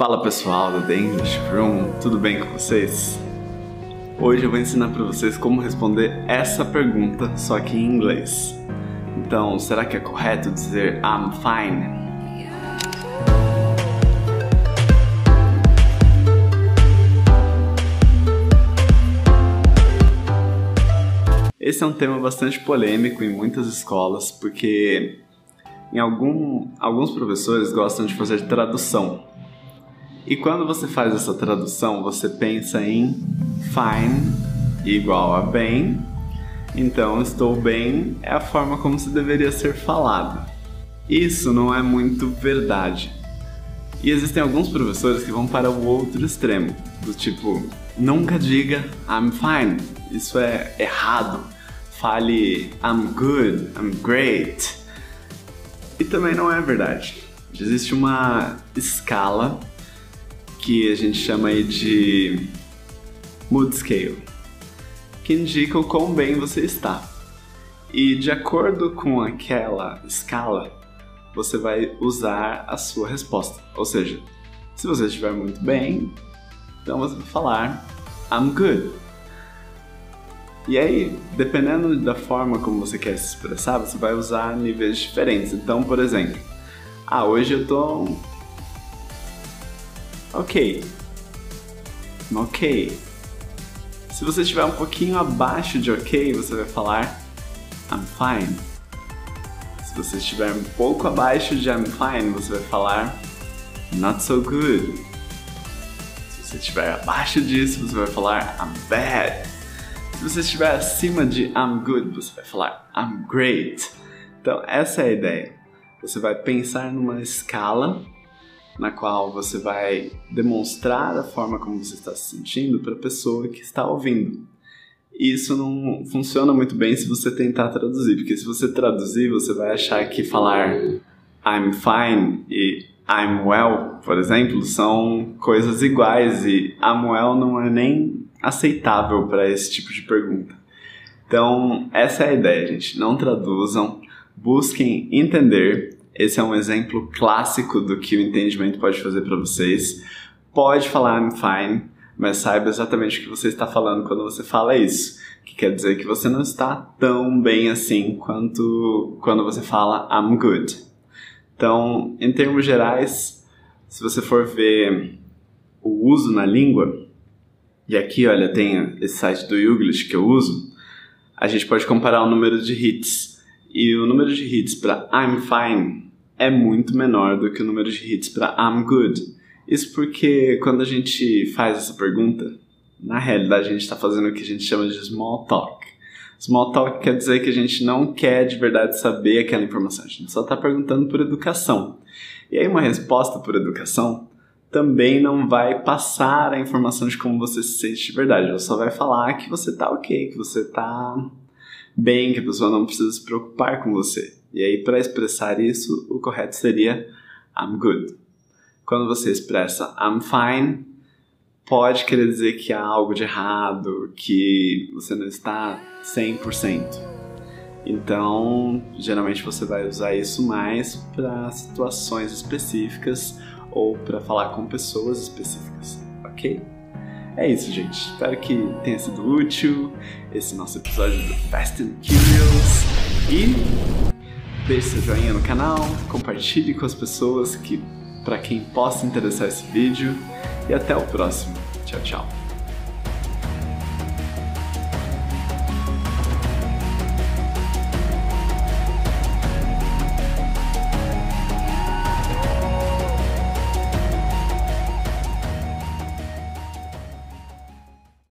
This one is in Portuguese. Fala pessoal do The English Room, tudo bem com vocês? Hoje eu vou ensinar para vocês como responder essa pergunta, só que em inglês. Então, será que é correto dizer I'm fine? Esse é um tema bastante polêmico em muitas escolas, porque alguns professores gostam de fazer tradução. E quando você faz essa tradução, você pensa em fine igual a bem. Então, estou bem é a forma como se deveria ser falado. Isso não é muito verdade. E existem alguns professores que vão para o outro extremo, do tipo, nunca diga I'm fine, isso é errado. Fale I'm good, I'm great. E também não é verdade. Existe uma escala que a gente chama aí de mood scale, que indica o quão bem você está. E de acordo com aquela escala, você vai usar a sua resposta. Ou seja, se você estiver muito bem, então você vai falar I'm good. E aí, dependendo da forma como você quer se expressar, você vai usar níveis diferentes. Então, por exemplo, hoje eu tô ok. Se você estiver um pouquinho abaixo de ok, você vai falar I'm fine. Se você estiver um pouco abaixo de I'm fine, você vai falar not so good. Se você estiver abaixo disso, você vai falar I'm bad. Se você estiver acima de I'm good, você vai falar I'm great. Então essa é a ideia. Você vai pensar numa escala na qual você vai demonstrar a forma como você está se sentindo para a pessoa que está ouvindo. E isso não funciona muito bem se você tentar traduzir, porque se você traduzir, você vai achar que falar I'm fine e I'm well, por exemplo, são coisas iguais, e I'm well não é nem aceitável para esse tipo de pergunta. Então, essa é a ideia, gente. Não traduzam, busquem entender. Esse é um exemplo clássico do que o entendimento pode fazer para vocês. Pode falar I'm fine, mas saiba exatamente o que você está falando quando você fala isso. Que quer dizer que você não está tão bem assim quanto quando você fala I'm good. Então, em termos gerais, se você for ver o uso na língua, e aqui, olha, tem esse site do Youglish que eu uso, a gente pode comparar o número de hits. E o número de hits para I'm fine é muito menor do que o número de hits para I'm good. Isso porque quando a gente faz essa pergunta, na realidade a gente está fazendo o que a gente chama de small talk. Small talk quer dizer que a gente não quer de verdade saber aquela informação, a gente só está perguntando por educação. E aí uma resposta por educação também não vai passar a informação de como você se sente de verdade. Ela só vai falar que você está ok, que você está bem, que a pessoa não precisa se preocupar com você. E aí, para expressar isso, o correto seria I'm good. Quando você expressa I'm fine, pode querer dizer que há algo de errado, que você não está 100%. Então, geralmente você vai usar isso mais para situações específicas ou para falar com pessoas específicas, ok? É isso, gente. Espero que tenha sido útil esse nosso episódio do Fast and Curious. E deixe seu joinha no canal, compartilhe com as pessoas para quem possa interessar esse vídeo. E até o próximo. Tchau, tchau.